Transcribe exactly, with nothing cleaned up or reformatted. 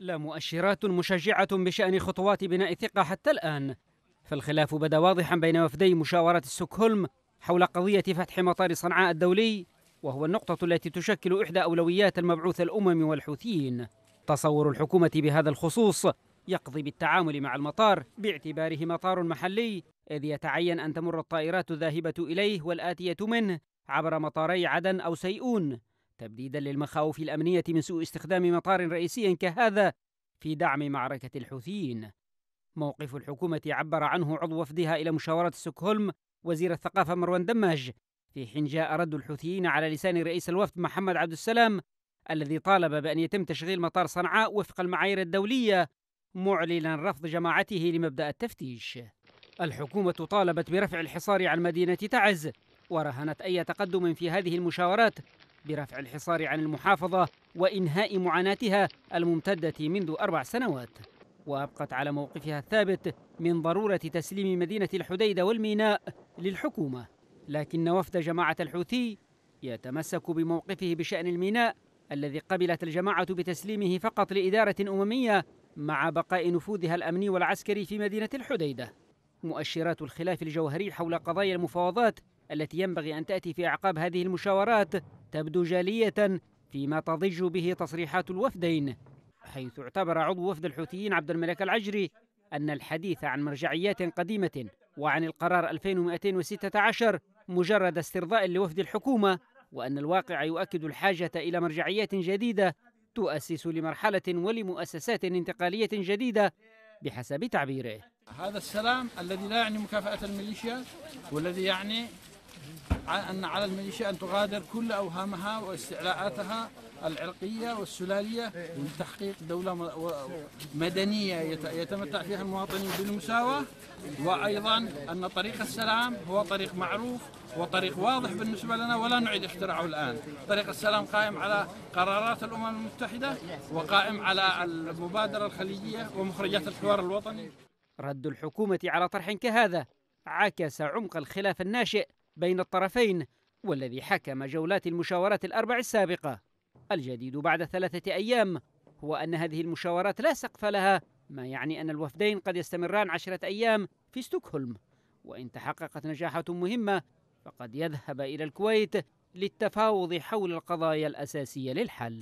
لا مؤشرات مشجعة بشأن خطوات بناء الثقة حتى الآن، فالخلاف بدا واضحا بين وفدي مشاورة ستوكهولم حول قضية فتح مطار صنعاء الدولي، وهو النقطة التي تشكل إحدى أولويات المبعوث الأممي والحوثيين. تصور الحكومة بهذا الخصوص يقضي بالتعامل مع المطار باعتباره مطار محلي، إذ يتعين أن تمر الطائرات الذاهبة إليه والآتية منه عبر مطاري عدن أو سيئون، تبديدا للمخاوف الأمنية من سوء استخدام مطار رئيسي كهذا في دعم معركة الحوثيين. موقف الحكومة عبر عنه عضو وفدها إلى مشاورة ستوكهولم وزير الثقافة مروان دمج، في حين جاء رد الحوثيين على لسان رئيس الوفد محمد عبد السلام الذي طالب بأن يتم تشغيل مطار صنعاء وفق المعايير الدولية، معلنا رفض جماعته لمبدأ التفتيش. الحكومة طالبت برفع الحصار عن مدينة تعز، ورهنت أي تقدم في هذه المشاورات برفع الحصار عن المحافظة وإنهاء معاناتها الممتدة منذ أربع سنوات، وأبقت على موقفها الثابت من ضرورة تسليم مدينة الحديدة والميناء للحكومة. لكن وفد جماعة الحوثي يتمسك بموقفه بشأن الميناء الذي قبلت الجماعة بتسليمه فقط لإدارة أممية مع بقاء نفوذها الأمني والعسكري في مدينة الحديدة. مؤشرات الخلاف الجوهري حول قضايا المفاوضات التي ينبغي أن تأتي في أعقاب هذه المشاورات تبدو جالية فيما تضج به تصريحات الوفدين، حيث اعتبر عضو وفد الحوثيين عبد الملك العجري أن الحديث عن مرجعيات قديمة وعن القرار ألفين ومئتين وستة عشر مجرد استرضاء لوفد الحكومة، وأن الواقع يؤكد الحاجة إلى مرجعيات جديدة تؤسس لمرحلة ولمؤسسات انتقالية جديدة بحسب تعبيره. هذا السلام الذي لا يعني مكافأة الميليشيا، والذي يعني أن على الميليشيا أن تغادر كل أوهامها واستعلاءاتها العرقية والسلالية لتحقيق دولة مدنية يتمتع فيها المواطنين بالمساواة، وأيضا أن طريق السلام هو طريق معروف وطريق واضح بالنسبة لنا ولا نعيد اختراعه الآن. طريق السلام قائم على قرارات الأمم المتحدة وقائم على المبادرة الخليجية ومخرجات الحوار الوطني. رد الحكومة على طرح كهذا عكس عمق الخلاف الناشئ بين الطرفين والذي حكم جولات المشاورات الأربع السابقة. الجديد بعد ثلاثة أيام هو أن هذه المشاورات لا سقف لها، ما يعني أن الوفدين قد يستمران عشرة أيام في ستوكهولم، وإن تحققت نجاحة مهمة فقد يذهب إلى الكويت للتفاوض حول القضايا الأساسية للحل.